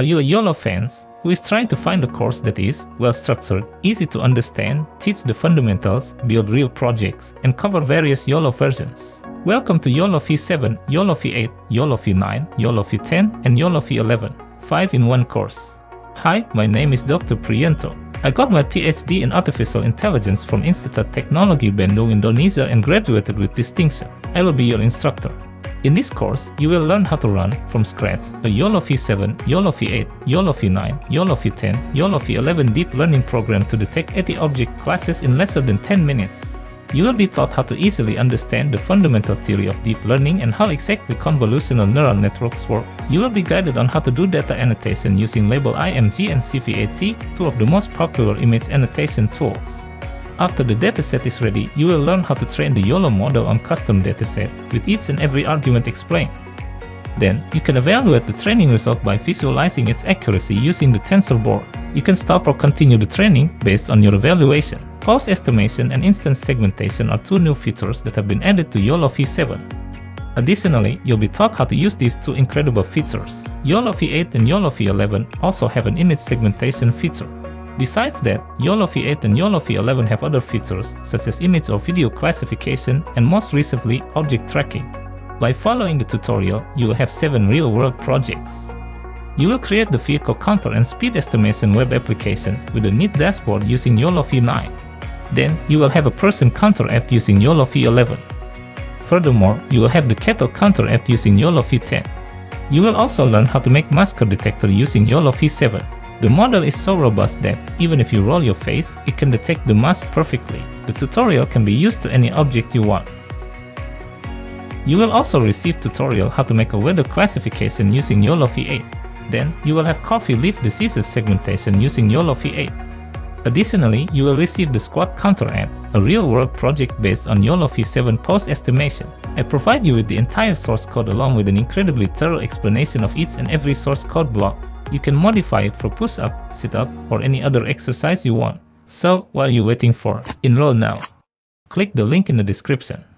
Are you a YOLO fans who is trying to find a course that is well-structured, easy to understand, teach the fundamentals, build real projects, and cover various YOLO versions? Welcome to YOLOv7, YOLOv8, YOLOv9, YOLOv10, and YOLOv11, 5-in-1 course. Hi, my name is Dr. Priyanto. I got my PhD in Artificial Intelligence from Institut Teknologi Bandung, Indonesia, and graduated with distinction. I will be your instructor. In this course, you will learn how to run, from scratch, a YOLOv7, YOLOv8, YOLOv9, YOLOv10, YOLOv11 deep learning program to detect 80 object classes in lesser than 10 minutes. You will be taught how to easily understand the fundamental theory of deep learning and how exactly convolutional neural networks work. You will be guided on how to do data annotation using LabelImg and CVAT, two of the most popular image annotation tools. After the dataset is ready, you will learn how to train the YOLO model on custom dataset, with each and every argument explained. Then, you can evaluate the training result by visualizing its accuracy using the Tensorboard. You can stop or continue the training based on your evaluation. Pause estimation and instance segmentation are two new features that have been added to YOLOv7. Additionally, you'll be taught how to use these two incredible features. YOLOv8 and YOLOv11 also have an image segmentation feature. Besides that, YOLOv8 and YOLOv11 have other features, such as image or video classification and most recently, object tracking. By following the tutorial, you will have 7 real-world projects. You will create the vehicle counter and speed estimation web application with a neat dashboard using YOLOv9. Then, you will have a person counter app using YOLOv11. Furthermore, you will have the cattle counter app using YOLOv10. You will also learn how to make masker detector using YOLOv7. The model is so robust that, even if you roll your face, it can detect the mask perfectly. The tutorial can be used to any object you want. You will also receive tutorial how to make a weather classification using YOLOv8. Then, you will have coffee leaf diseases segmentation using YOLOv8. Additionally, you will receive the squad counter app, a real-world project based on YOLOv7 pose estimation. I provide you with the entire source code along with an incredibly thorough explanation of each and every source code block. You can modify it for push-up, sit-up, or any other exercise you want. So, what are you waiting for? Enroll now. Click the link in the description.